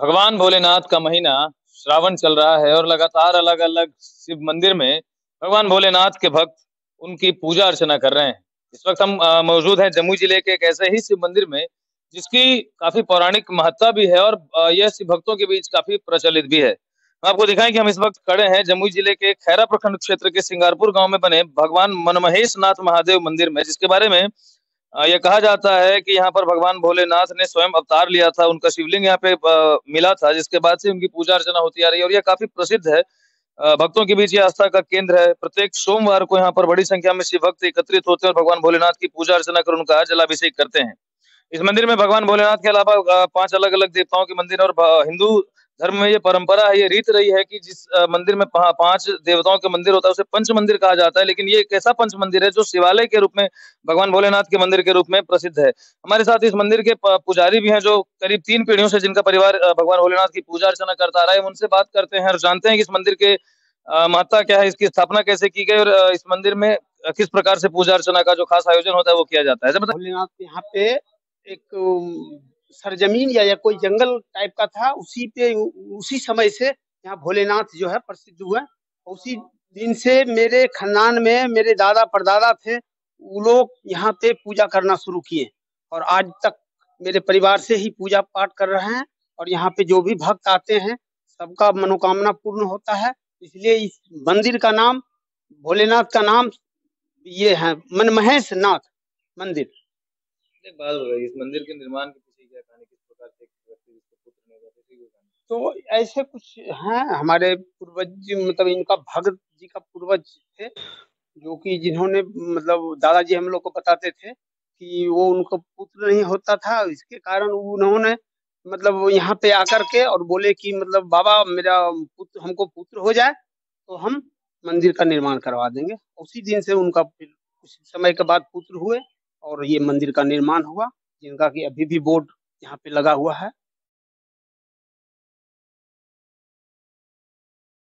भगवान भोलेनाथ का महीना श्रावण चल रहा है और लगातार अलग अलग शिव मंदिर में भगवान भोलेनाथ के भक्त उनकी पूजा अर्चना कर रहे हैं। इस वक्त हम मौजूद हैं जमुई जिले के एक ऐसे ही शिव मंदिर में जिसकी काफी पौराणिक महत्ता भी है और यह शिव भक्तों के बीच काफी प्रचलित भी है। आपको दिखाएं कि हम इस वक्त खड़े हैं जमुई जिले के खैरा प्रखंड क्षेत्र के सिंगारपुर गाँव में बने भगवान मनमहेश नाथ महादेव मंदिर में, जिसके बारे में यह कहा जाता है कि यहाँ पर भगवान भोलेनाथ ने स्वयं अवतार लिया था। उनका शिवलिंग यहाँ पे मिला था, जिसके बाद से उनकी पूजा अर्चना होती आ रही है और यह काफी प्रसिद्ध है। भक्तों के बीच ये आस्था का केंद्र है। प्रत्येक सोमवार को यहाँ पर बड़ी संख्या में शिव भक्त एकत्रित होते हैं और भगवान भोलेनाथ की पूजा अर्चना कर उनका जलाभिषेक करते हैं। इस मंदिर में भगवान भोलेनाथ के अलावा 5 अलग अलग देवताओं के मंदिर और हिंदू धर्म में ये परंपरा है, ये रीत रही है कि जिस मंदिर में 5 देवताओं के मंदिर होता है उसे पंच मंदिर कहा जाता है। लेकिन ये एक ऐसा पंच मंदिर है जो शिवालय के रूप में भगवान भोलेनाथ के मंदिर के रूप में प्रसिद्ध है। हमारे साथ इस मंदिर के पुजारी भी हैं जो करीब 3 पीढ़ियों से जिनका परिवार भगवान भोलेनाथ की पूजा अर्चना करता रहा है। उनसे बात करते हैं और जानते हैं कि इस मंदिर के महत्ता क्या है, इसकी स्थापना कैसे की गई और इस मंदिर में किस प्रकार से पूजा अर्चना का जो खास आयोजन होता है वो किया जाता है। भोलेनाथ यहाँ पे एक सरजमीन या कोई जंगल टाइप का था, उसी समय से यहाँ भोलेनाथ जो है प्रसिद्ध हुए। उसी दिन से मेरे खानदान में मेरे दादा परदादा थे, वो लोग यहाँ पे पूजा करना शुरू किए और आज तक मेरे परिवार से ही पूजा पाठ कर रहे हैं। और यहाँ पे जो भी भक्त आते हैं सबका मनोकामना पूर्ण होता है, इसलिए इस मंदिर का नाम, भोलेनाथ का नाम ये है मनमहेश नाथ मंदिर। बात हो रही है इस मंदिर के निर्माण तो ऐसे कुछ हैं हमारे पूर्वज, मतलब इनका भगत जी का पूर्वज थे जो कि जिन्होंने, मतलब दादाजी हम लोग को बताते थे कि वो उनको पुत्र नहीं होता था, इसके कारण उन्होंने मतलब यहाँ पे आकर के और बोले कि मतलब बाबा मेरा पुत्र, हमको पुत्र हो जाए तो हम मंदिर का निर्माण करवा देंगे। उसी दिन से उनका फिर कुछ समय के बाद पुत्र हुए और ये मंदिर का निर्माण हुआ, जिनका कि अभी भी बोर्ड यहाँ पे लगा हुआ है।